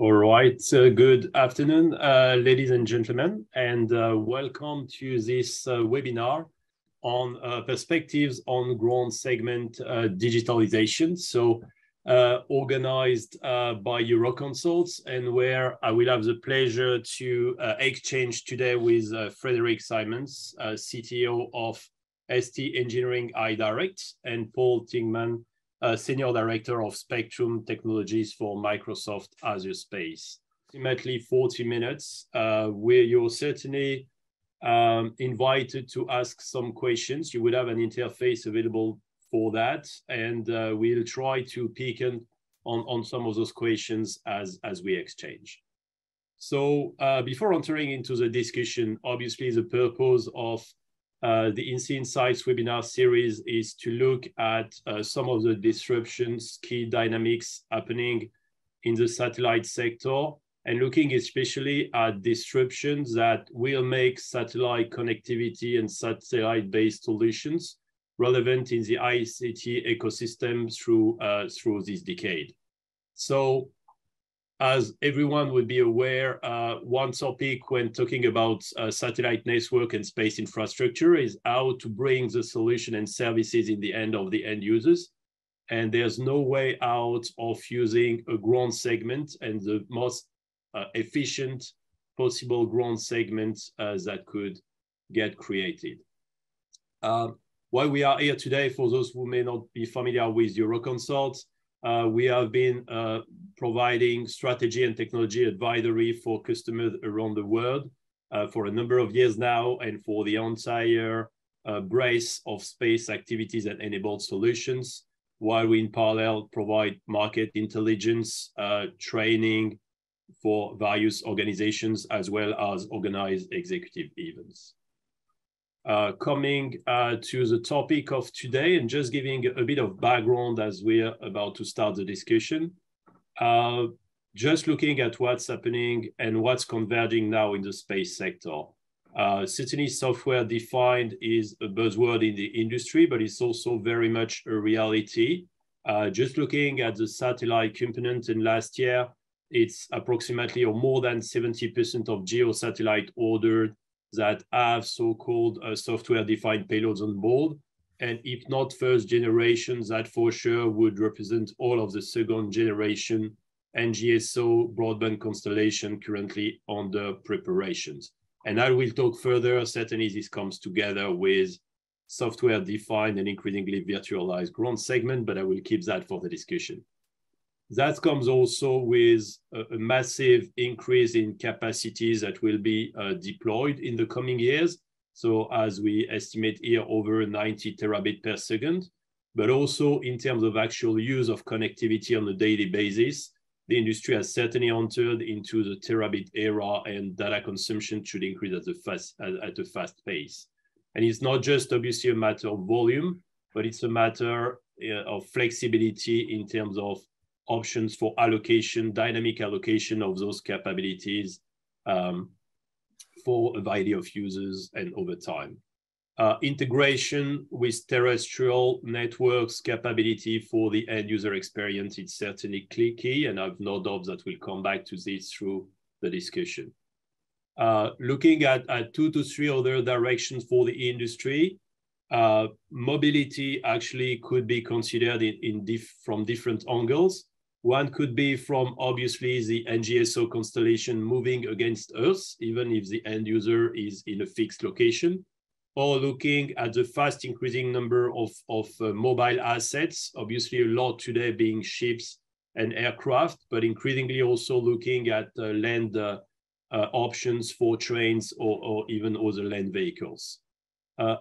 All right, good afternoon, ladies and gentlemen, and welcome to this webinar on perspectives on ground segment digitalization, so organized by Euroconsult, and where I will have the pleasure to exchange today with Frederik Simoens, CTO of ST Engineering iDirect, and Paul Tilghman, Senior Director of Spectrum Technologies for Microsoft Azure Space. Approximately 40 minutes, where you're certainly invited to ask some questions. You will have an interface available for that, and we'll try to peek in on some of those questions as we exchange. So before entering into the discussion, obviously the purpose of the NC Insights webinar series is to look at some of the disruptions, key dynamics happening in the satellite sector, and looking especially at disruptions that will make satellite connectivity and satellite-based solutions relevant in the ICT ecosystem through this decade. So, as everyone would be aware, one topic when talking about satellite network and space infrastructure is how to bring the solution and services in the end of the end users. And there's no way out of using a ground segment and the most efficient possible ground segment that could get created. Why we are here today, for those who may not be familiar with Euroconsult, we have been providing strategy and technology advisory for customers around the world for a number of years now, and for the entire brace of space activities and enabled solutions, while we in parallel provide market intelligence training for various organizations, as well as organized executive events. Coming to the topic of today, and just giving a bit of background as we're about to start the discussion, just looking at what's happening and what's converging now in the space sector. Certainly software-defined is a buzzword in the industry, but it's also very much a reality. Just looking at the satellite component in last year, it's approximately or more than 70% of geo-satellite ordered that have so-called software-defined payloads on board. And if not first generation, that for sure would represent all of the second generation NGSO broadband constellation currently under preparations. And I will talk further, certainly this comes together with software-defined and increasingly virtualized ground segment, but I will keep that for the discussion. That comes also with a massive increase in capacities that will be deployed in the coming years. So as we estimate here, over 90 terabit per second, but also in terms of actual use of connectivity on a daily basis, the industry has certainly entered into the terabit era, and data consumption should increase at a fast pace. And it's not just obviously a matter of volume, but it's a matter of flexibility in terms of options for allocation, dynamic allocation of those capabilities for a variety of users and over time. Integration with terrestrial networks capability for the end user experience is certainly key, and I've no doubt that we'll come back to this through the discussion. Looking at 2 to 3 other directions for the industry, mobility actually could be considered from different angles. One could be from obviously the NGSO constellation moving against Earth, even if the end user is in a fixed location, or looking at the fast increasing number of mobile assets, obviously a lot today being ships and aircraft, but increasingly also looking at land options for trains or even other land vehicles.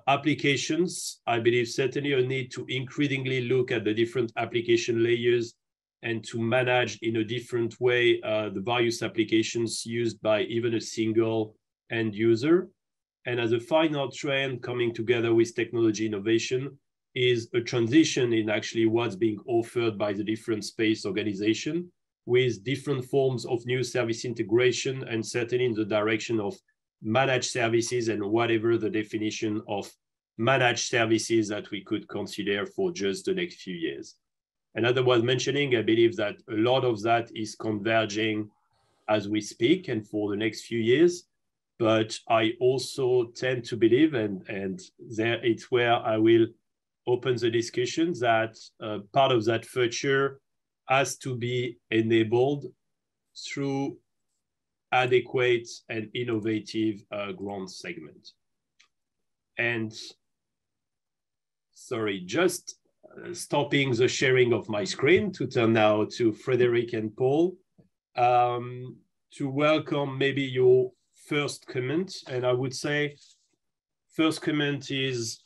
Applications, I believe certainly a need to increasingly look at the different application layers and to manage in a different way the various applications used by even a single end user. And as a final trend coming together with technology innovation is a transition in actually what's being offered by the different space organization with different forms of new service integration, and certainly in the direction of managed services and whatever the definition of managed services that we could consider for just the next few years. And as I was mentioning, I believe that a lot of that is converging as we speak and for the next few years. But I also tend to believe, and there it's where I will open the discussion, that part of that future has to be enabled through adequate and innovative ground segment. And sorry, just stopping the sharing of my screen to turn now to Frederik and Paul to welcome maybe your first comment. And I would say first comment is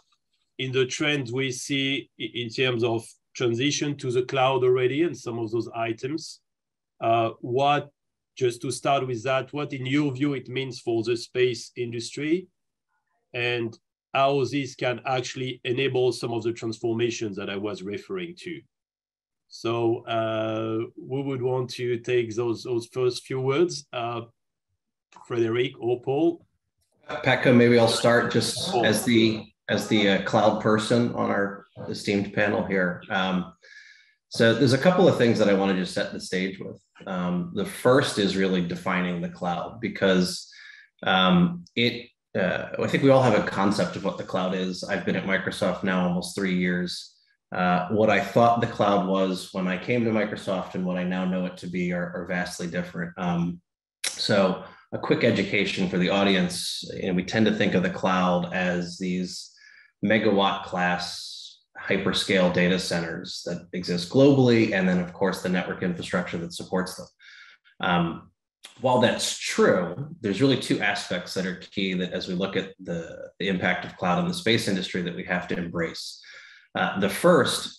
in the trends we see in terms of transition to the cloud already and some of those items. What, just to start with that, what in your view it means for the space industry and how this can actually enable some of the transformations that I was referring to. So we would want to take those first few words, Frederik or Paul. Pacome, maybe I'll start just as the cloud person on our esteemed panel here. So there's a couple of things that I want to just set the stage with. The first is really defining the cloud, because I think we all have a concept of what the cloud is. I've been at Microsoft now almost 3 years. What I thought the cloud was when I came to Microsoft and what I now know it to be are vastly different. So a quick education for the audience, we tend to think of the cloud as these megawatt class hyperscale data centers that exist globally, and then of course the network infrastructure that supports them. While that's true, there's really two aspects that are key that as we look at the impact of cloud on the space industry that we have to embrace. The first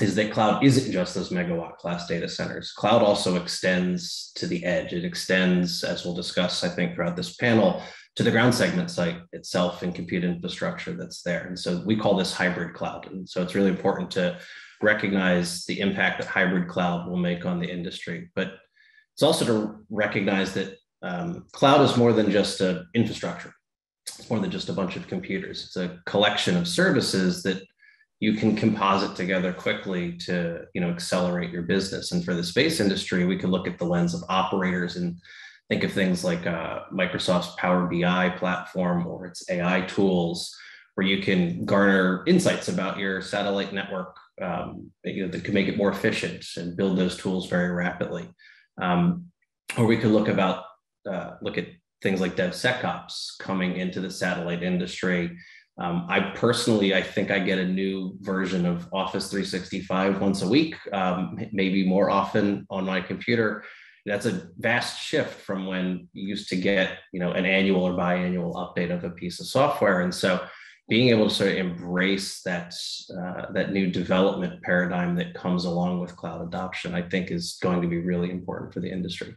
is that cloud isn't just those megawatt class data centers. Cloud also extends to the edge. It extends, as we'll discuss, I think, throughout this panel, to the ground segment site itself and compute infrastructure that's there. And so we call this hybrid cloud. And so it's really important to recognize the impact that hybrid cloud will make on the industry. But it's also to recognize that cloud is more than just an infrastructure. It's more than just a bunch of computers. It's a collection of services that you can composite together quickly to accelerate your business. And for the space industry, we can look at the lens of operators and think of things like Microsoft's Power BI platform or its AI tools, where you can garner insights about your satellite network that can make it more efficient and build those tools very rapidly. Or we could look at things like DevSecOps coming into the satellite industry. I think I get a new version of Office 365 once a week, maybe more often on my computer. That's a vast shift from when you used to get, an annual or biannual update of a piece of software. And so being able to sort of embrace that new development paradigm that comes along with cloud adoption, I think is going to be really important for the industry.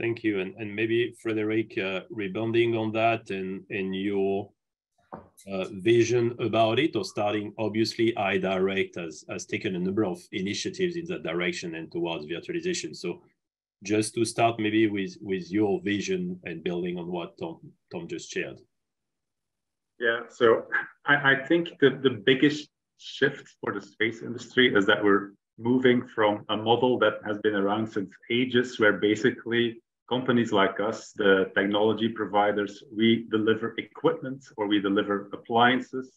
Thank you. And maybe Frederik, rebounding on that and your vision about it, or starting, obviously, iDirect has taken a number of initiatives in that direction and towards virtualization. So just to start maybe with your vision and building on what Tom just shared. Yeah, so I think that the biggest shift for the space industry is that we're moving from a model that has been around since ages, where basically companies like us, the technology providers, we deliver equipment or we deliver appliances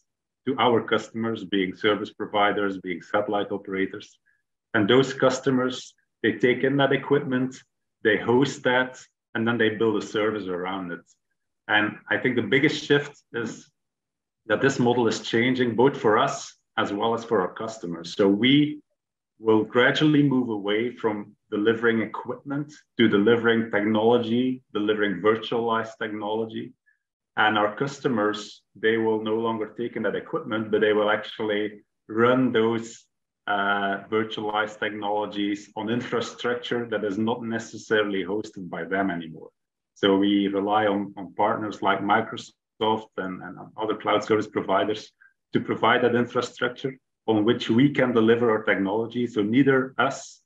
to our customers, being service providers, being satellite operators. And those customers, they take in that equipment, they host that, and then they build a service around it. And I think the biggest shift is that this model is changing both for us as well as for our customers. So we will gradually move away from delivering equipment to delivering technology, delivering virtualized technology. And our customers, they will no longer take in that equipment, but they will actually run those virtualized technologies on infrastructure that is not necessarily hosted by them anymore. So we rely on partners like Microsoft and other cloud service providers to provide that infrastructure on which we can deliver our technology. So neither us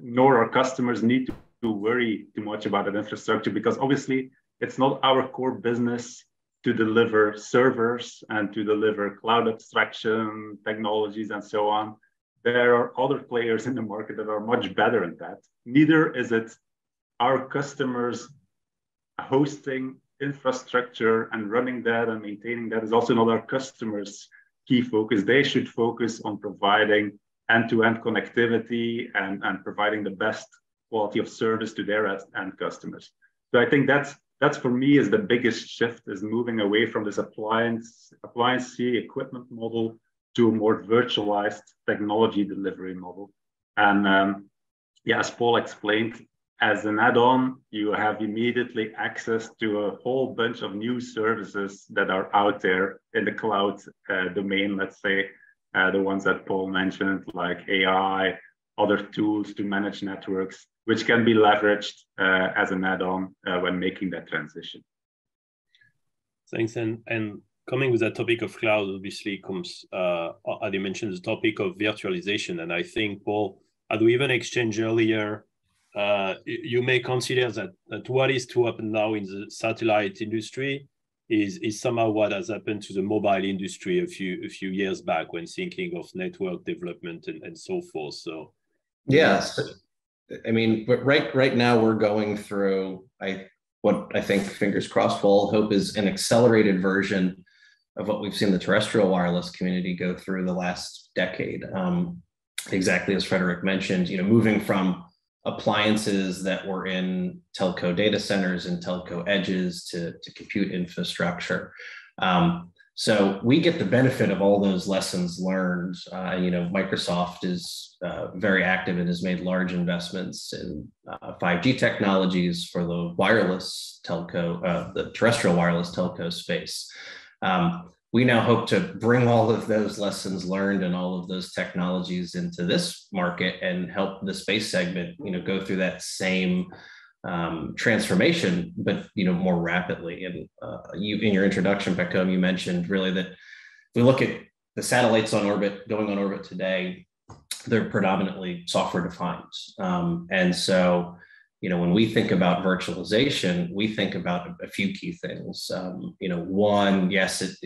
nor our customers need to worry too much about that infrastructure, because obviously it's not our core business to deliver servers and to deliver cloud abstraction technologies and so on. There are other players in the market that are much better at that. Neither is it our customers hosting infrastructure and running that and maintaining that is also not our customers' key focus. They should focus on providing end-to-end connectivity and providing the best quality of service to their end customers. So I think that's for me is the biggest shift, is moving away from this appliancey equipment model to a more virtualized technology delivery model. And yeah, as Paul explained, as an add-on, you have immediately access to a whole bunch of new services that are out there in the cloud domain, let's say, the ones that Paul mentioned, like AI, other tools to manage networks, which can be leveraged as an add-on when making that transition. Thanks. And coming with that topic of cloud, obviously comes, as you mentioned, the topic of virtualization. And I think, Paul, as we even exchanged earlier, you may consider that what is to happen now in the satellite industry is somehow what has happened to the mobile industry a few years back when thinking of network development and so forth. So yes, I mean, but right now we're going through what I think, fingers crossed, we'll hope is an accelerated version of what we've seen the terrestrial wireless community go through the last decade. Exactly as Frederik mentioned, moving from appliances that were in telco data centers and telco edges to compute infrastructure. So we get the benefit of all those lessons learned. Microsoft is very active and has made large investments in 5G technologies for the wireless telco, the terrestrial wireless telco space. We now hope to bring all of those lessons learned and all of those technologies into this market and help the space segment, go through that same transformation, but more rapidly. And you, in your introduction, Pacome, you mentioned really that if we look at the satellites on orbit, going on orbit today, they're predominantly software defined, and so. When we think about virtualization, we think about a few key things. One, yes, it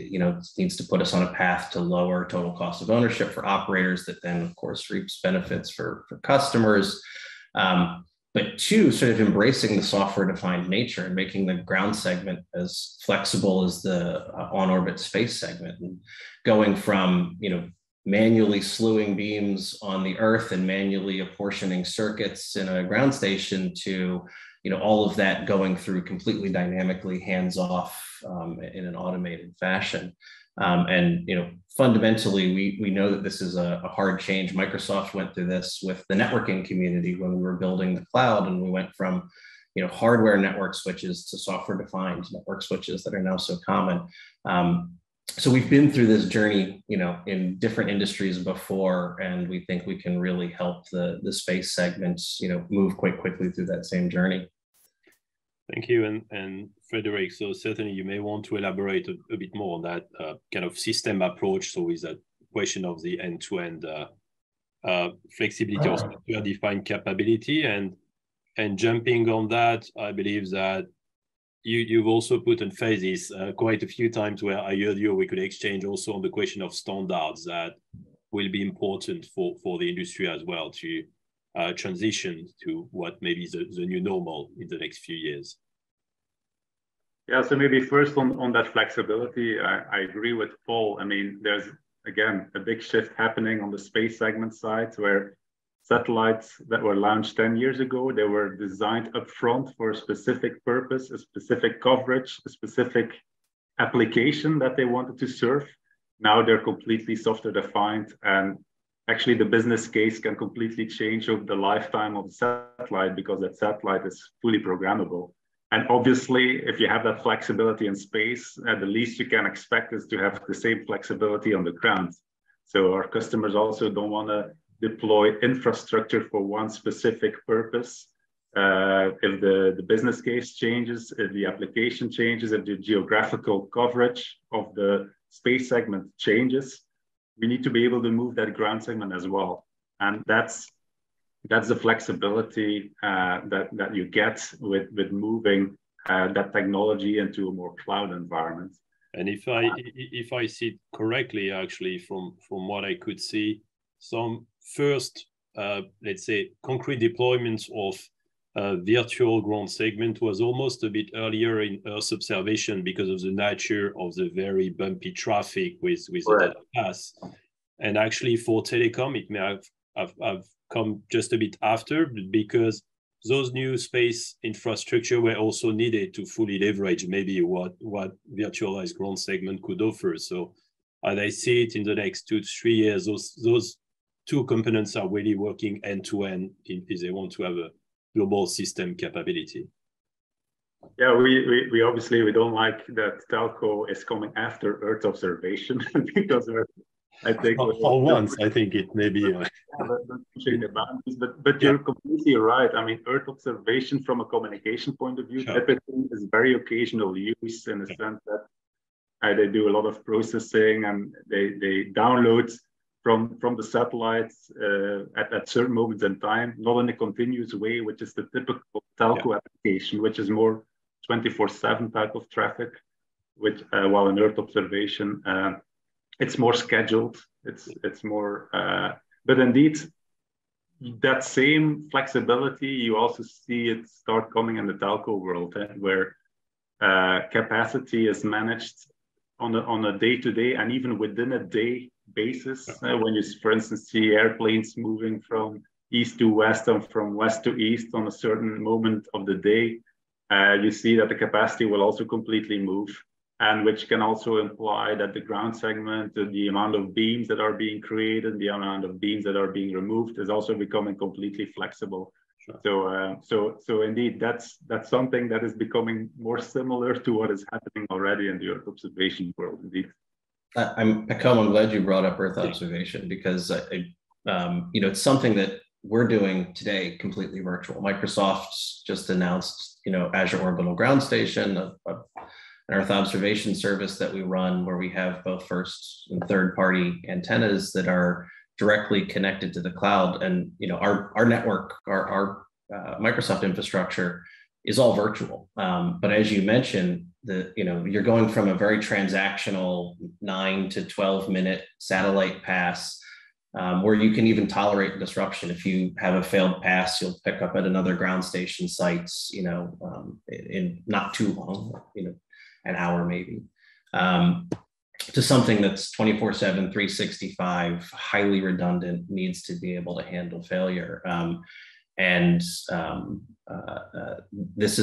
needs to put us on a path to lower total cost of ownership for operators that then, of course, reaps benefits for customers. But two, sort of embracing the software-defined nature and making the ground segment as flexible as the on-orbit space segment, and going from, manually slewing beams on the earth and manually apportioning circuits in a ground station to, all of that going through completely dynamically hands-off in an automated fashion. Fundamentally, we know that this is a hard change. Microsoft went through this with the networking community when we were building the cloud, and we went from, hardware network switches to software-defined network switches that are now so common. So we've been through this journey, in different industries before, and we think we can really help the space segments, move quite quickly through that same journey. Thank you, and Frederik, so certainly you may want to elaborate a bit more on that kind of system approach. So is that question of the end-to-end flexibility or software-defined capability, and jumping on that, I believe that You've also put in phases quite a few times where I heard you, we could exchange also on the question of standards that will be important for the industry as well to transition to what may be the new normal in the next few years. Yeah, so maybe first on that flexibility, I agree with Paul. I mean, there's, again, a big shift happening on the space segment side where satellites that were launched 10 years ago, they were designed upfront for a specific purpose, a specific coverage, a specific application that they wanted to serve. Now they're completely software defined, and actually the business case can completely change over the lifetime of the satellite because that satellite is fully programmable. And obviously, if you have that flexibility in space, the least you can expect is to have the same flexibility on the ground. So our customers also don't want to deploy infrastructure for one specific purpose. If the business case changes, if the application changes, if the geographical coverage of the space segment changes, we need to be able to move that ground segment as well. And that's the flexibility that you get with moving that technology into a more cloud environment. And if I see it correctly, actually, from what I could see, some first, let's say, concrete deployments of virtual ground segment was almost a bit earlier in Earth observation because of the nature of the very bumpy traffic with the data path. And actually for telecom, it may have come just a bit after, because those new space infrastructure were also needed to fully leverage maybe what virtualized ground segment could offer. So as I see it, in the next 2 to 3 years, those two components are really working end-to-end if they want to have a global system capability. Yeah, we obviously, we don't like that telco is coming after Earth observation because we're, I think for once, I think it may be. But you're completely right. I mean, Earth observation from a communication point of view, typically is very occasional use in the sense that they do a lot of processing and they download from the satellites at certain moments in time, not in a continuous way, which is the typical telco application, which is more 24/7 type of traffic, which while in Earth observation, it's more scheduled, it's more, but indeed, that same flexibility, you also see it start coming in the telco world, where capacity is managed on a day-to-day and even within a day basis. When you, for instance, see airplanes moving from east to west and from west to east on a certain moment of the day, you see that the capacity will also completely move. And which can also imply that the ground segment, the amount of beams that are being created, the amount of beams that are being removed is also becoming completely flexible. Sure. So, so indeed, that's something that is becoming more similar to what is happening already in the Earth observation world, indeed. Pacome, I'm glad you brought up Earth observation, because you know, it's something that we're doing today completely virtual. Microsoft's just announced, you know, Azure Orbital Ground Station, an Earth observation service that we run, where we have both first and third party antennas that are directly connected to the cloud. And you know, our network, our Microsoft infrastructure is all virtual. But as you mentioned, you know, you're going from a very transactional 9 to 12 minute satellite pass, where you can even tolerate disruption. If you have a failed pass, you'll pick up at another ground station sites, you know, in not too long, you know, an hour maybe, to something that's 24/7, 365, highly redundant, needs to be able to handle failure. This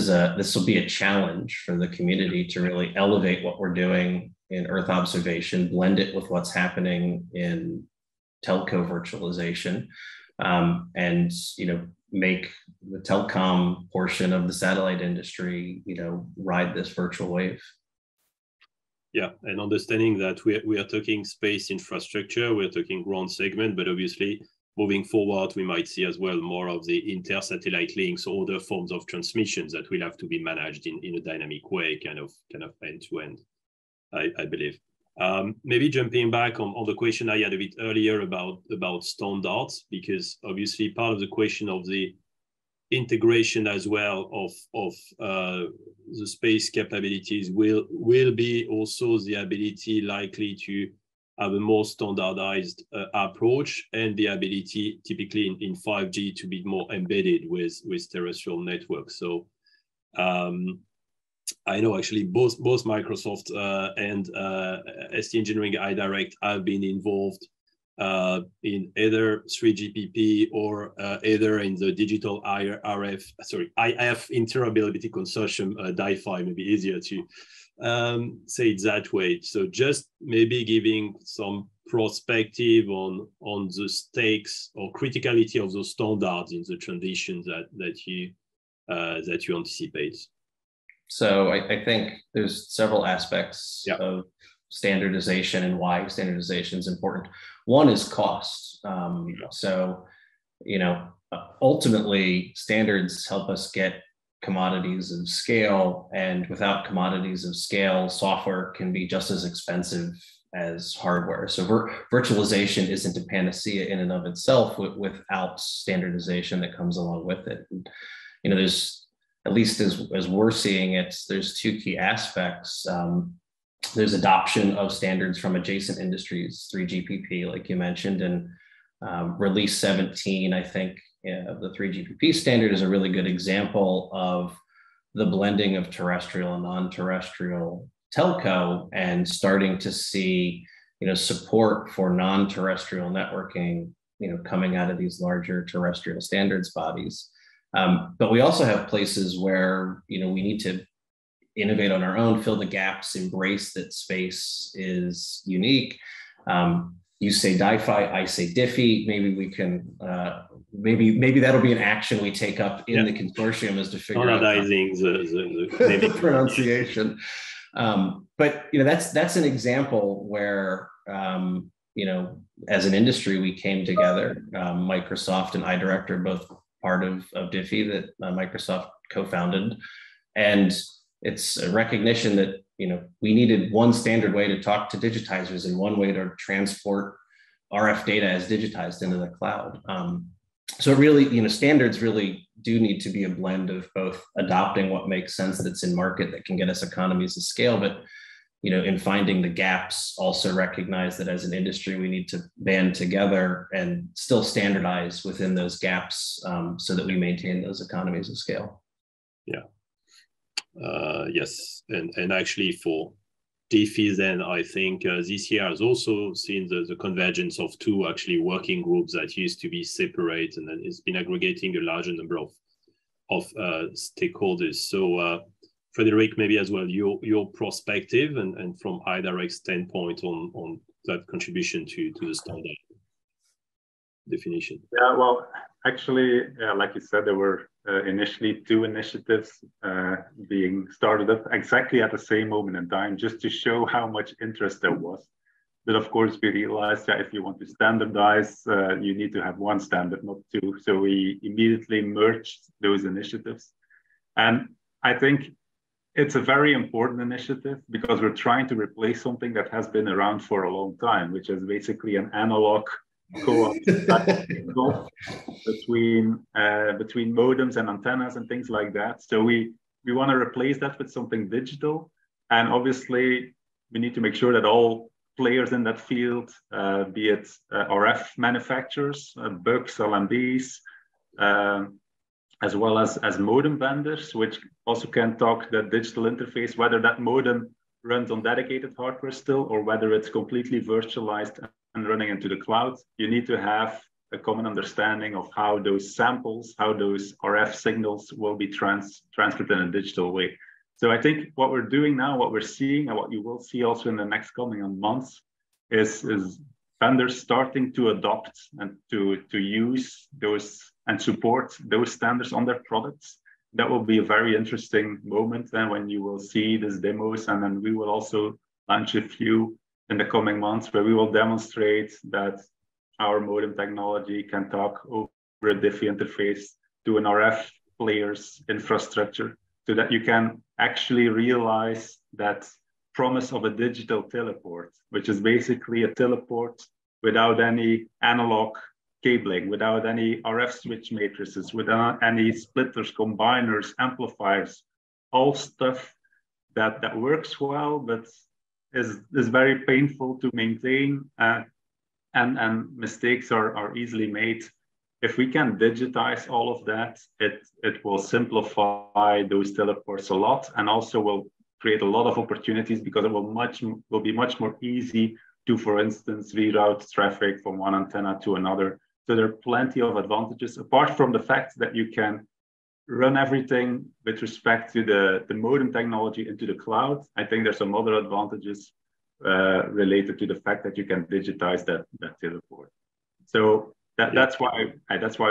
will be a challenge for the community to really elevate what we're doing in Earth observation, blend it with what's happening in telco virtualization, and you know, make the telecom portion of the satellite industry, you know, ride this virtual wave. Yeah, and understanding that we are talking space infrastructure, we're talking ground segment, but obviously moving forward, we might see as well more of the inter-satellite links or other forms of transmissions that will have to be managed in a dynamic way, kind of end-to-end, I believe. Maybe jumping back on the question I had a bit earlier about standards, because obviously part of the question of the integration as well of the space capabilities will be also the ability likely to have a more standardized approach, and the ability typically in 5G to be more embedded with terrestrial networks. So I know actually both Microsoft and ST Engineering iDirect have been involved in either 3GPP or either in the digital IF interoperability consortium, DIFI, maybe easier to say it that way. So just maybe giving some perspective on the stakes or criticality of those standards in the transition that you anticipate. So I think there's several aspects of standardization and why standardization is important. One is cost. So, you know, ultimately standards help us get commodities of scale, and without commodities of scale, software can be just as expensive as hardware. So virtualization isn't a panacea in and of itself without standardization that comes along with it. And, you know, there's, at least as we're seeing it, there's two key aspects. There's adoption of standards from adjacent industries, 3GPP, like you mentioned, and Release 17, I think, of the 3GPP standard is a really good example of the blending of terrestrial and non-terrestrial telco, and starting to see, support for non-terrestrial networking, coming out of these larger terrestrial standards bodies. But we also have places where, we need to innovate on our own, fill the gaps, embrace that space is unique. You say DIFI, I say DIFI. Maybe we can, maybe that'll be an action we take up in the consortium, is to figure out the pronunciation. But that's an example where as an industry we came together. Microsoft and iDirect are both part of DIFI that Microsoft co-founded, and it's a recognition that we needed one standard way to talk to digitizers and one way to transport RF data as digitized into the cloud. So really, standards really do need to be a blend of both adopting what makes sense that's in market that can get us economies of scale, but, in finding the gaps, also recognize that as an industry, we need to band together and still standardize within those gaps so that we maintain those economies of scale. Yeah. Yes. And actually for DIFI then, I think this year has also seen the convergence of two actually working groups that used to be separate, and then it's been aggregating a larger number of stakeholders. So Frederik, maybe as well, your perspective and from iDirect standpoint on that contribution to the standard definition. Yeah, well, actually, like you said, there were initially two initiatives being started up exactly at the same moment in time, just to show how much interest there was. But of course, we realized that if you want to standardize, you need to have one standard, not two. So we immediately merged those initiatives. And I think it's a very important initiative because we're trying to replace something that has been around for a long time, which is basically an analog co-op between modems and antennas and things like that. So we want to replace that with something digital, and obviously we need to make sure that all players in that field, be it RF manufacturers, BUCs, LMBs, as well as modem vendors, which also can talk that digital interface, whether that modem runs on dedicated hardware still or whether it's completely virtualized and running into the cloud, you need to have a common understanding of how those samples, how those RF signals will be transcribed in a digital way. So I think what we're doing now, what we're seeing, and what you will see also in the next coming months, is vendors starting to adopt and to use those and support those standards on their products. That will be a very interesting moment then when you will see these demos, and then we will also launch a few in the coming months where we will demonstrate that our modem technology can talk over a DIFI interface to an RF player's infrastructure, so that you can actually realize that promise of a digital teleport, which is basically a teleport without any analog cabling, without any RF switch matrices, without any splitters, combiners, amplifiers, all stuff that works well, but is very painful to maintain, and mistakes are easily made. If we can digitize all of that, it will simplify those teleports a lot, and also will create a lot of opportunities because it will be much more easy to, for instance, reroute traffic from one antenna to another. So there are plenty of advantages, apart from the fact that you can run everything with respect to the modem technology into the cloud. I think there's some other advantages related to the fact that you can digitize that teleport. So that's why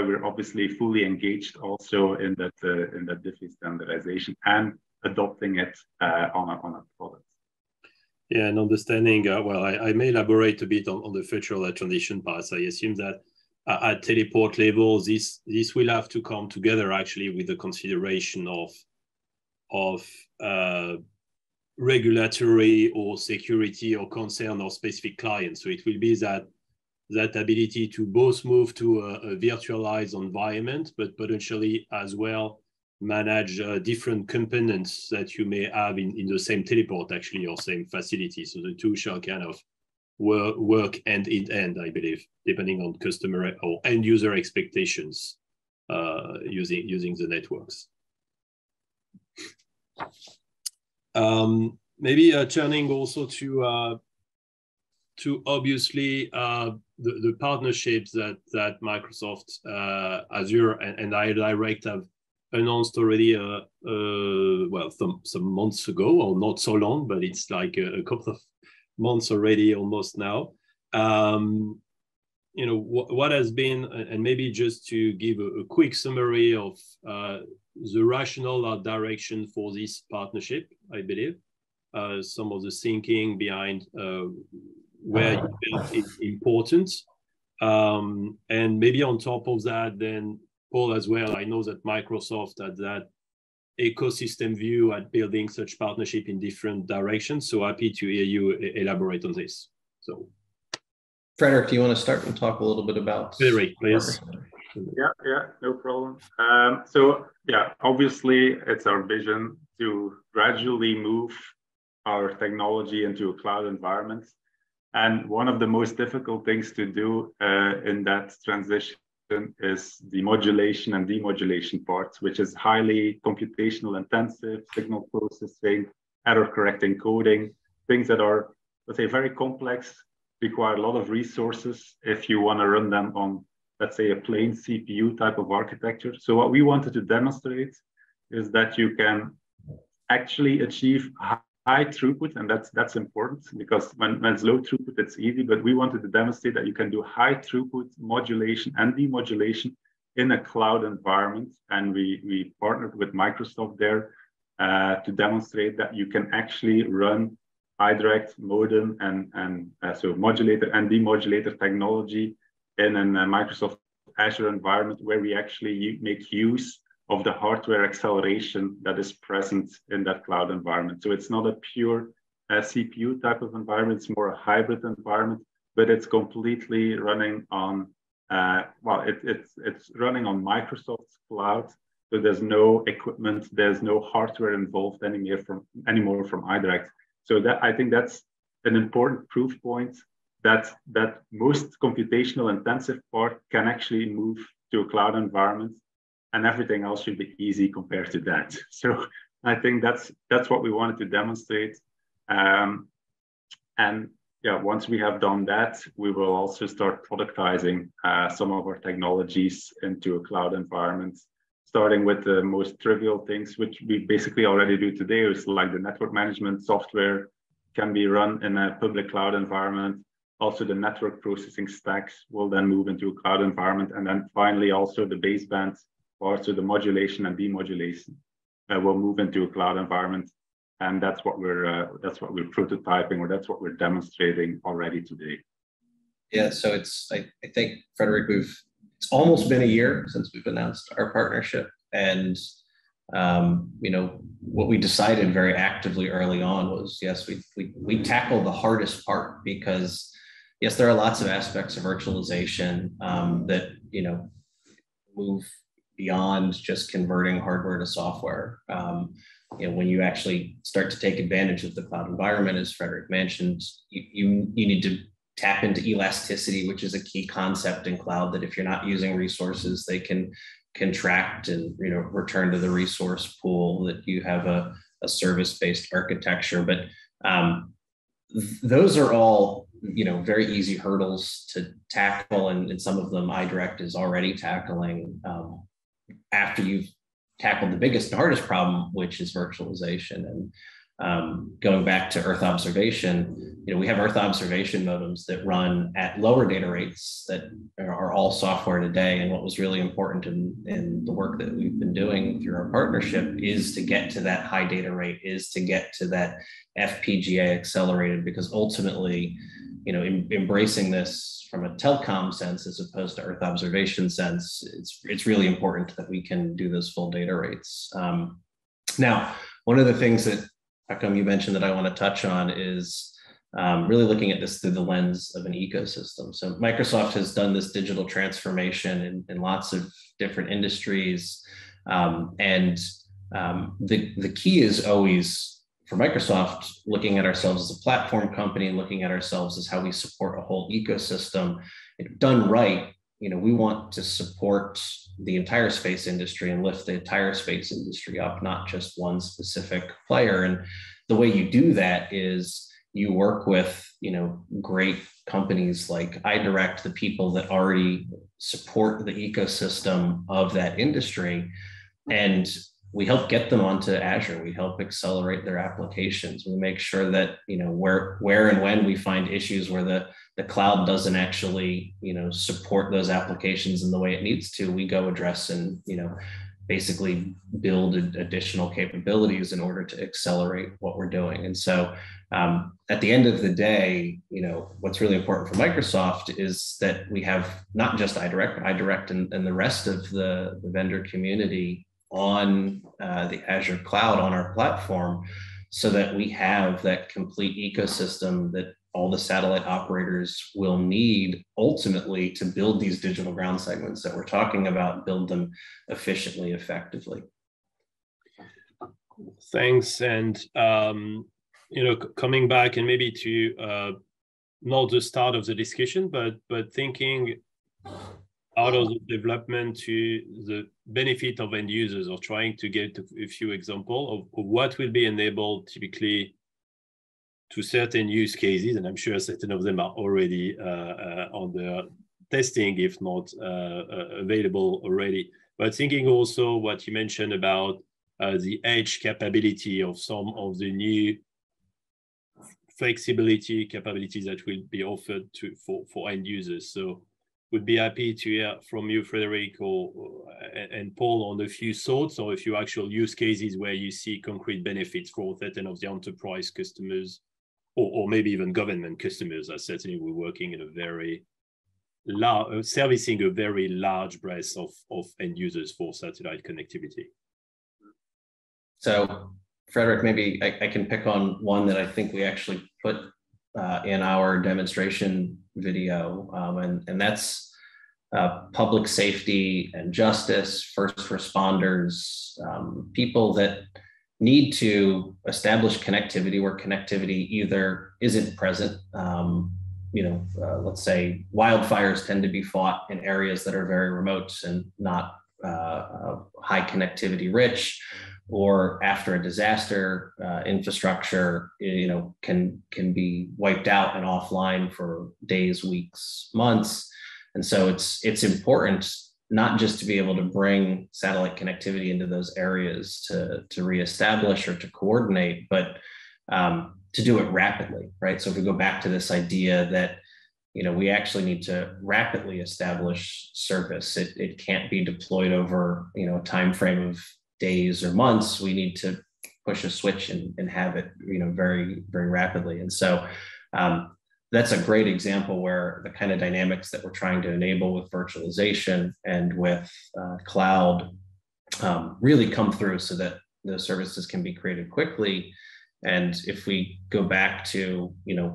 we're obviously fully engaged also in that DIFI standardization and adopting it on a product. Yeah, and understanding, well, I may elaborate a bit on the future transition path. I assume that at teleport level, this will have to come together actually with the consideration of regulatory or security or concern or specific clients. So it will be that ability to both move to a virtualized environment, but potentially as well manage different components that you may have in the same teleport actually or same facility. So the two shall kind of work end in end, I believe, depending on customer or end user expectations using the networks. Maybe turning also to obviously the partnerships that Microsoft Azure and iDirect have announced already, well, some months ago, or not so long, but it's like a couple of months already, almost now. You know, what has been, and maybe just to give a quick summary of the rationale or direction for this partnership, I believe, some of the thinking behind where you felt it's important. And maybe on top of that, then Paul as well, I know that Microsoft had that ecosystem view at building such partnership in different directions. So happy to hear you elaborate on this. So, Frederik, do you want to start and talk a little bit about? Frederik, please. Yeah, no problem. So yeah, obviously it's our vision to gradually move our technology into a cloud environment. And one of the most difficult things to do in that transition is the modulation and demodulation part, which is highly computational intensive, signal processing, error correcting coding, things that are, let's say, very complex, require a lot of resources if you want to run them on, let's say, a plain CPU type of architecture. So what we wanted to demonstrate is that you can actually achieve high throughput, and that's important, because when it's low throughput, it's easy, but we wanted to demonstrate that you can do high throughput modulation and demodulation in a cloud environment. And we partnered with Microsoft there to demonstrate that you can actually run iDirect, modem, and so modulator and demodulator technology in a Microsoft Azure environment, where we actually make use of the hardware acceleration that is present in that cloud environment. So it's not a pure CPU type of environment, it's more a hybrid environment, but it's completely running on, it's running on Microsoft's cloud. So there's no equipment, there's no hardware involved anymore from iDirect. So that, I think that's an important proof point that most computational intensive part can actually move to a cloud environment, and everything else should be easy compared to that. So I think that's what we wanted to demonstrate. And yeah, once we have done that, we will also start productizing some of our technologies into a cloud environment, starting with the most trivial things, which we basically already do today, is like the network management software can be run in a public cloud environment. Also, the network processing stacks will then move into a cloud environment. And then finally, also the baseband, or so the modulation and demodulation, will move into a cloud environment. And that's what we're prototyping, or that's what we're demonstrating already today. Yeah, so it's, I think, Frederik, it's almost been a year since we've announced our partnership. And you know, what we decided very actively early on was, yes, we tackled the hardest part, because yes, there are lots of aspects of virtualization that, you know, move beyond just converting hardware to software. You know, when you actually start to take advantage of the cloud environment, as Frederik mentioned, you need to tap into elasticity, which is a key concept in cloud, that if you're not using resources, they can contract and, you know, return to the resource pool, that you have a service-based architecture. But those are all, you know, very easy hurdles to tackle. And some of them iDirect is already tackling, after you've tackled the biggest and hardest problem, which is virtualization. And going back to Earth observation, you know, we have Earth observation modems that run at lower data rates that are all software today. And what was really important in the work that we've been doing through our partnership is to get to that high data rate, is to get to that FPGA accelerated, because ultimately, you know, embracing this from a telecom sense as opposed to Earth observation sense, it's really important that we can do those full data rates. Now, one of the things that, Pacome, you mentioned that I want to touch on is really looking at this through the lens of an ecosystem. So Microsoft has done this digital transformation in lots of different industries, and the key is always, for Microsoft, looking at ourselves as a platform company, looking at ourselves as how we support a whole ecosystem, if done right, you know, we want to support the entire space industry and lift the entire space industry up, not just one specific player. And the way you do that is you work with, you know, great companies like iDirect, the people that already support the ecosystem of that industry. And we help get them onto Azure. We help accelerate their applications. We make sure that, you know, where and when we find issues where the cloud doesn't actually, you know, support those applications in the way it needs to, we go address and, you know, basically build additional capabilities in order to accelerate what we're doing. And so at the end of the day, you know, what's really important for Microsoft is that we have not just iDirect, but iDirect and the rest of the vendor community on the Azure cloud on our platform, so that we have that complete ecosystem that all the satellite operators will need ultimately to build these digital ground segments that we're talking about, build them efficiently, effectively. Thanks. And, you know, coming back and maybe to not the start of the discussion, but thinking out of the development to the benefit of end users, or trying to get a few examples of what will be enabled typically to certain use cases, and I'm sure certain of them are already on the testing, if not available already. But thinking also what you mentioned about the edge capability of some of the new flexibility capabilities that will be offered to for end users. So would be happy to hear from you, Frederik, and Paul, on a few thoughts or a few actual use cases where you see concrete benefits for certain of the enterprise customers, or maybe even government customers. I certainly we're working in a very large, servicing a very large breadth of end users for satellite connectivity. So, Frederik, maybe I can pick on one that I think we actually put in our demonstration video, and that's public safety and justice, first responders, people that need to establish connectivity where connectivity either isn't present. You know, let's say wildfires tend to be fought in areas that are very remote and not high connectivity rich, or after a disaster, infrastructure, you know, can be wiped out and offline for days, weeks, months. And so it's important not just to be able to bring satellite connectivity into those areas to reestablish or to coordinate, but to do it rapidly, right? So if we go back to this idea that, you know, we actually need to rapidly establish service. It can't be deployed over, you know, a time frame of days or months. We need to push a switch and have it, you know, very, very rapidly. And so that's a great example where the kind of dynamics that we're trying to enable with virtualization and with cloud really come through, so that those services can be created quickly. And if we go back to, you know,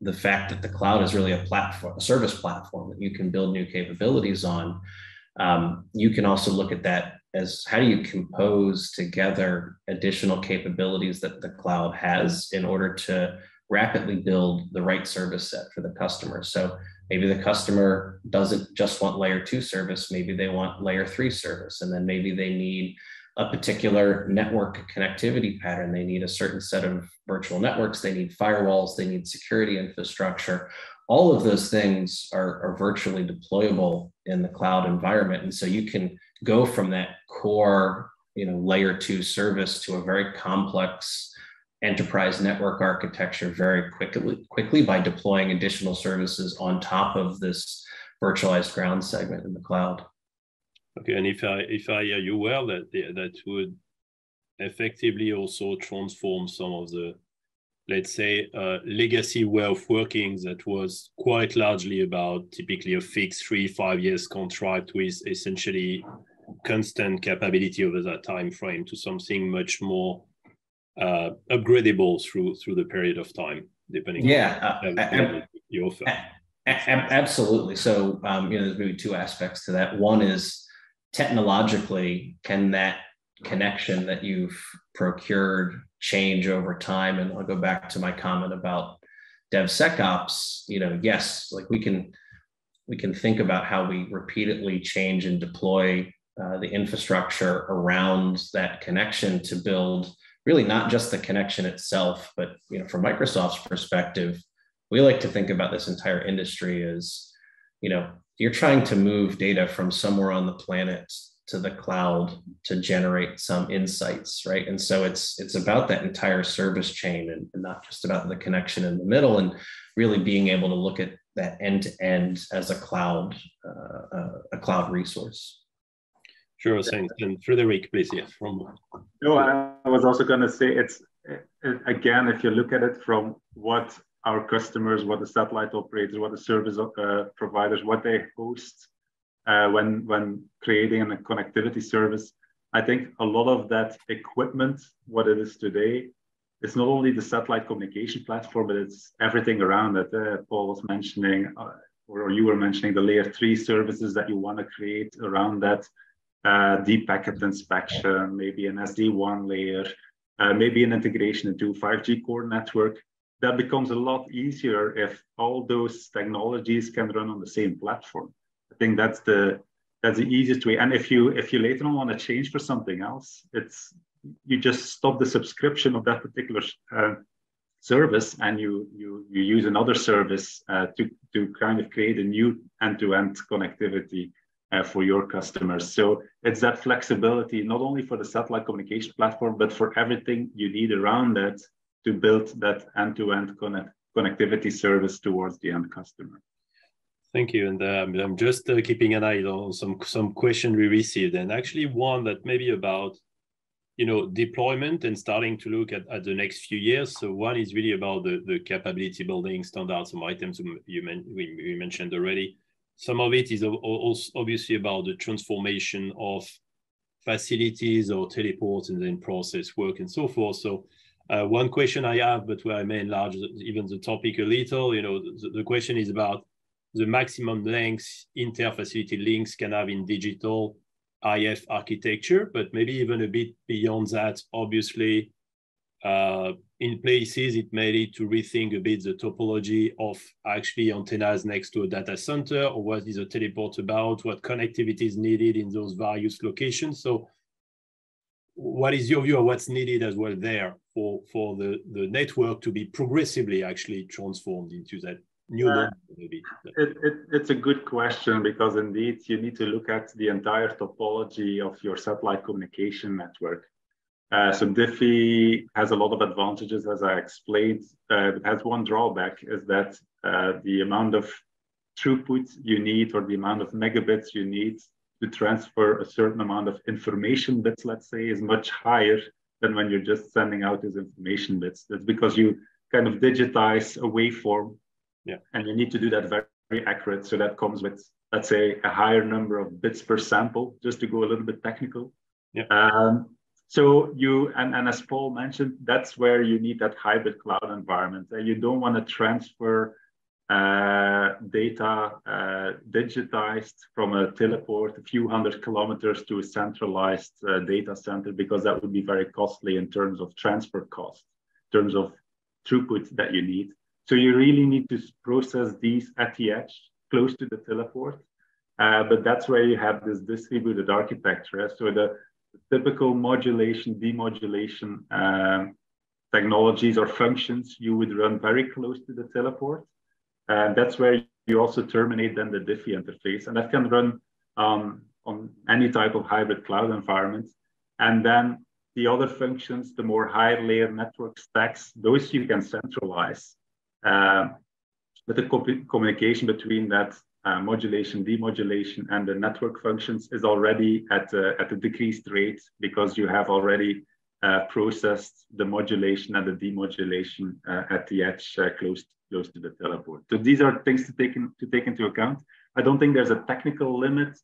the fact that the cloud is really a platform, a service platform that you can build new capabilities on, you can also look at that as how do you compose together additional capabilities that the cloud has in order to rapidly build the right service set for the customer. So maybe the customer doesn't just want layer 2 service, maybe they want layer 3 service, and then maybe they need a particular network connectivity pattern. They need a certain set of virtual networks, they need firewalls, they need security infrastructure. All of those things are virtually deployable in the cloud environment. And so you can go from that core, you know, layer 2 service to a very complex enterprise network architecture very quickly by deploying additional services on top of this virtualized ground segment in the cloud. Okay, and if I hear you well, that would effectively also transform some of the, let's say, legacy way of working that was quite largely about typically a fixed 3-5 years contract with essentially constant capability over that time frame, to something much more upgradable through the period of time, depending. Yeah, on the offer. Absolutely. So you know, there's maybe two aspects to that. One is technologically, can that connection that you've procured change over time. And I'll go back to my comment about DevSecOps. You know, yes, like we can think about how we repeatedly change and deploy the infrastructure around that connection to build really not just the connection itself, but, you know, from Microsoft's perspective, we like to think about this entire industry as, you know, you're trying to move data from somewhere on the planet to the cloud to generate some insights, right? And so it's about that entire service chain and not just about the connection in the middle, and really being able to look at that end-to-end as a cloud resource. Sure, thanks. And Frederik, please, yes. No, I was also going to say it's again, if you look at it from what our customers, what the satellite operators, what the service providers, what they host when creating a connectivity service, I think a lot of that equipment, what it is today, it's not only the satellite communication platform, but it's everything around it. Paul was mentioning, or you were mentioning, the layer 3 services that you want to create around that. Deep packet inspection, maybe an SD-WAN layer, maybe an integration into 5G core network. That becomes a lot easier if all those technologies can run on the same platform. I think that's the easiest way. And if you later on want to change for something else, you just stop the subscription of that particular service, and you use another service to kind of create a new end-to-end connectivity for your customers. So it's that flexibility, not only for the satellite communication platform, but for everything you need around that to build that end-to-end connectivity service towards the end customer. Thank you. And I'm just keeping an eye on some questions we received, and actually one that maybe about, you know, deployment and starting to look at the next few years. So one is really about the capability building standards, some items we mentioned already. Some of it is obviously about the transformation of facilities or teleports and then process work and so forth. So one question I have, but where I may enlarge even the topic a little, you know, the question is about the maximum lengths inter-facility links can have in digital IF architecture, but maybe even a bit beyond that. Obviously, in places, it may lead to rethink a bit the topology of actually antennas next to a data center, or what is a teleport about, what connectivity is needed in those various locations. So what is your view of what's needed as well there for the network to be progressively actually transformed into that new network? Maybe? It's a good question, because indeed you need to look at the entire topology of your satellite communication network. So DIFI has a lot of advantages, as I explained. It has one drawback, is that the amount of throughput you need, or the amount of megabits you need to transfer a certain amount of information bits, let's say, is much higher than when you're just sending out these information bits. That's because you kind of digitize a waveform, and you need to do that very, very accurate. So that comes with, let's say, a higher number of bits per sample, just to go a little bit technical. Yeah. So and as Paul mentioned, that's where you need that hybrid cloud environment. You don't want to transfer data digitized from a teleport a few hundred kilometers to a centralized data center, because that would be very costly in terms of transfer cost, in terms of throughput that you need. So you really need to process these at the edge, close to the teleport. But that's where you have this distributed architecture. So the typical modulation, demodulation technologies or functions you would run very close to the teleport. And that's where you also terminate then the DIFI interface. And that can run on any type of hybrid cloud environment. And then the other functions, the more higher layer network stacks, those you can centralize. But the communication between that modulation, demodulation, and the network functions is already at a decreased rate, because you have already processed the modulation and the demodulation at the edge, close to the teleport. So these are things to take into account. I don't think there's a technical limit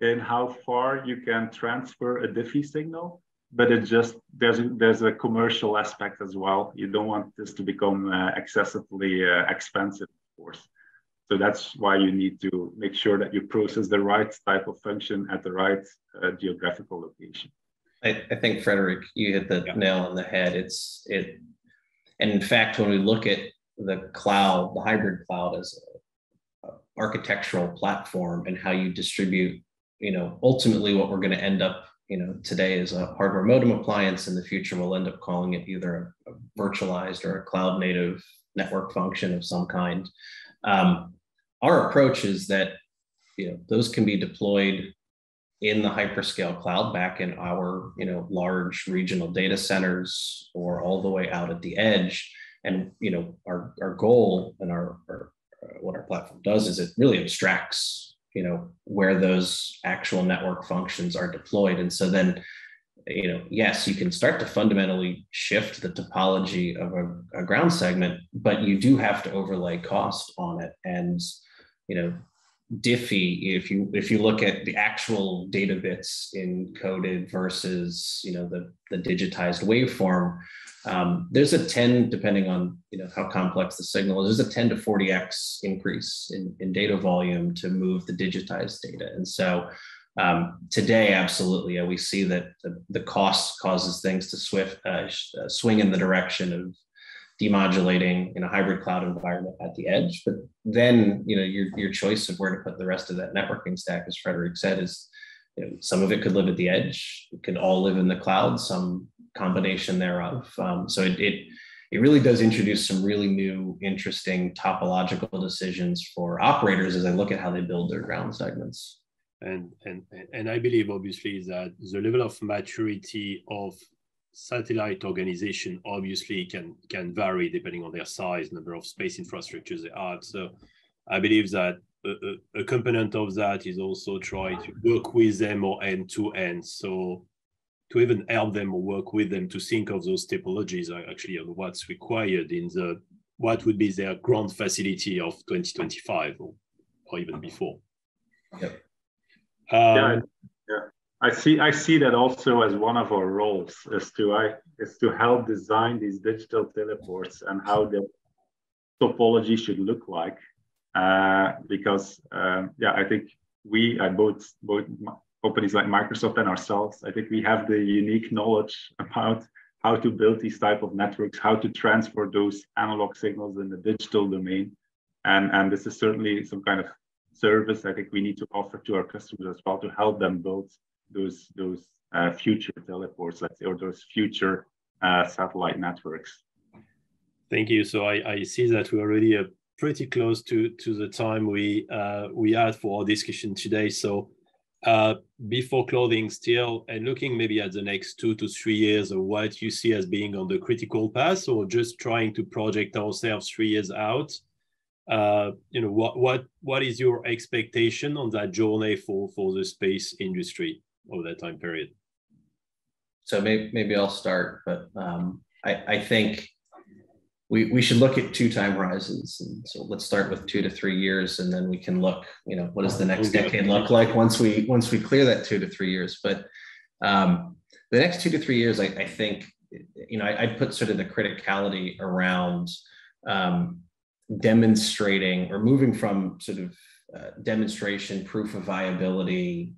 in how far you can transfer a DIFI signal, but it just there's a commercial aspect as well. You don't want this to become excessively expensive, of course. So that's why you need to make sure that you process the right type of function at the right geographical location. I think, Frederik, you hit the nail on the head. And in fact, when we look at the cloud, the hybrid cloud as an architectural platform and how you distribute, you know, ultimately what we're going to end up, you know, today is a hardware modem appliance. In the future, we'll end up calling it either a virtualized or a cloud native network function of some kind. Our approach is that, you know, those can be deployed in the hyperscale cloud back in our, you know, large regional data centers or all the way out at the edge. And, you know, our goal and what our platform does is it really abstracts, you know, where those actual network functions are deployed. And so then, you know, yes, you can start to fundamentally shift the topology of a ground segment, but you do have to overlay cost on it. And, you know, DIFI, if you look at the actual data bits encoded versus, you know, the digitized waveform, there's a 10, depending on, you know, how complex the signal is, there's a 10 to 40x increase in data volume to move the digitized data. And so today, absolutely, we see that the cost causes things to swing in the direction of demodulating in a hybrid cloud environment at the edge. But then, you know, your choice of where to put the rest of that networking stack, as Frederik said, is, you know, some of it could live at the edge, it could all live in the cloud, some combination thereof. So it really does introduce some really new, interesting topological decisions for operators as they look at how they build their ground segments. And I believe, obviously, that the level of maturity of satellite organization obviously can vary depending on their size, number of space infrastructures they have. So I believe that a component of that is also trying to work with them or end to end. So to even help them or work with them to think of those topologies actually of what's required in the what would be their ground facility of 2025 or even before. Yep. I see that also as one of our roles is to help design these digital teleports and how the topology should look like, because I think we at both companies like Microsoft and ourselves, I think we have the unique knowledge about how to build these type of networks, how to transfer those analog signals in the digital domain, and this is certainly some kind of service I think we need to offer to our customers as well to help them build those future teleports, let's say, or those future satellite networks. Thank you. So I see that we're already pretty close to the time we had for our discussion today. So before closing still, and looking maybe at the next 2 to 3 years of what you see as being on the critical path, or just trying to project ourselves 3 years out, you know, what is your expectation on that journey for the space industry over that time period? So maybe I'll start, but I think we should look at two time horizons. And so let's start with 2 to 3 years, and then we can look, you know, what does the next decade look like once we clear that 2 to 3 years. But the next 2 to 3 years, I think, you know, I'd put sort of the criticality around demonstrating or moving from sort of demonstration, proof of viability,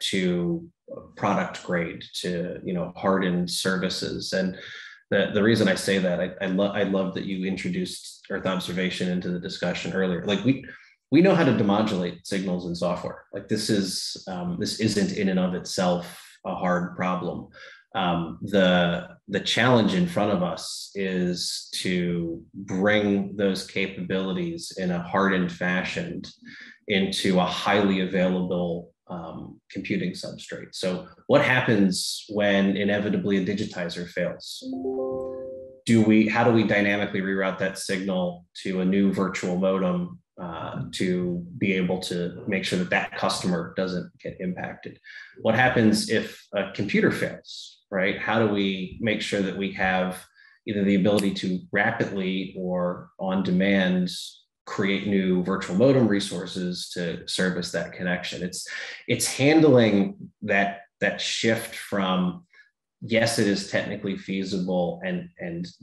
to product grade, to, you know, hardened services. And the reason I say that, I love that you introduced Earth observation into the discussion earlier. Like we know how to demodulate signals in software. Like this isn't in and of itself a hard problem. The challenge in front of us is to bring those capabilities in a hardened fashion into a highly available computing substrate. So what happens when inevitably a digitizer fails? How do we dynamically reroute that signal to a new virtual modem to be able to make sure that that customer doesn't get impacted? What happens if a computer fails? Right? How do we make sure that we have either the ability to rapidly or on demand create new virtual modem resources to service that connection? It's handling that shift from, yes, it is technically feasible and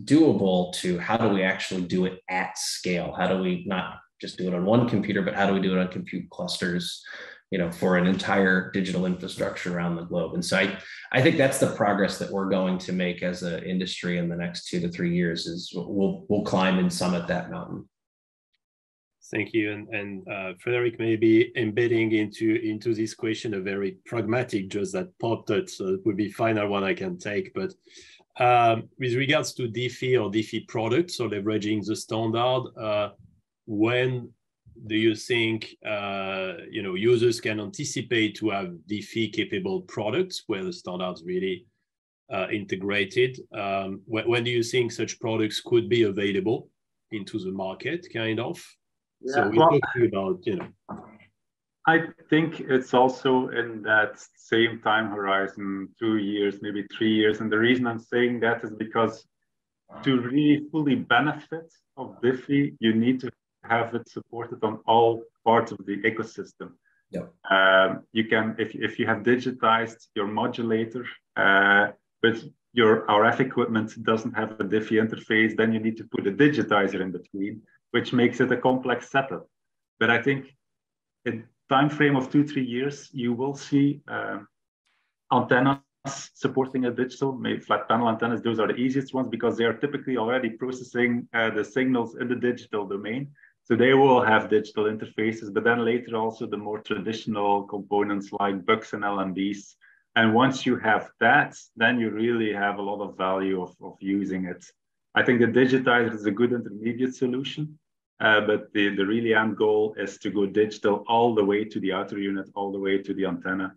doable, to how do we actually do it at scale? How do we not just do it on one computer, but how do we do it on compute clusters for an entire digital infrastructure around the globe. And so I think that's the progress that we're going to make as an industry in the next 2 to 3 years, is we'll climb and summit that mountain. Thank you. And Frederik, maybe embedding into this question a very pragmatic just that popped up, so it would be final one I can take. But with regards to DIFI or DIFI products, so leveraging the standard, when do you think users can anticipate to have DIFI capable products where the standards really integrated? When do you think such products could be available into the market, kind of? Yeah, so we're talking about, I think it's also in that same time horizon, 2 years, maybe 3 years. And the reason I'm saying that is because to really fully benefit of DIFI, you need to have it supported on all parts of the ecosystem. Yep. You can, if you have digitized your modulator, but your RF equipment doesn't have a DIFI interface, then you need to put a digitizer in between, which makes it a complex setup. But I think in time frame of 2-3 years, you will see antennas supporting a digital, maybe flat panel antennas. Those are the easiest ones because they are typically already processing the signals in the digital domain. So they will have digital interfaces, but then later also the more traditional components like BUCs and LMBs. And once you have that, then you really have a lot of value of using it. I think the digitizer is a good intermediate solution, but the really end goal is to go digital all the way to the outer unit, all the way to the antenna.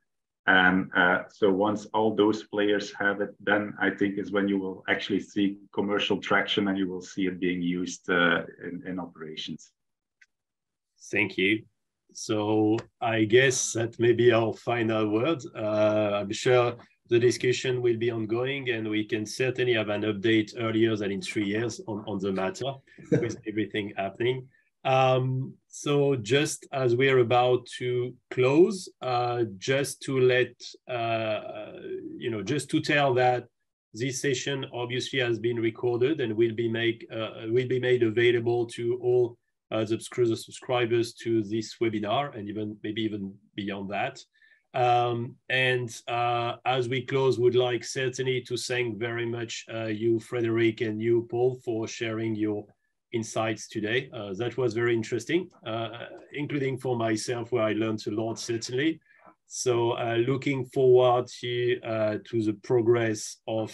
And so once all those players have it, then I think is when you will actually see commercial traction and you will see it being used in operations. Thank you. So I guess that may be our final word. I'm sure the discussion will be ongoing and we can certainly have an update earlier than in 3 years on the matter with everything happening. So just as we're about to close, just to let, just to tell that this session obviously has been recorded and will be made available to all the subscribers to this webinar and maybe even beyond that. And as we close, would like certainly to thank very much you, Frederik, and you, Paul, for sharing your insights today. That was very interesting, including for myself, where I learned a lot, certainly. So looking forward to the progress of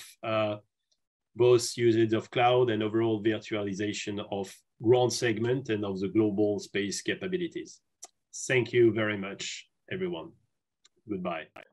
both usage of cloud and overall virtualization of ground segment and of the global space capabilities. Thank you very much, everyone. Goodbye.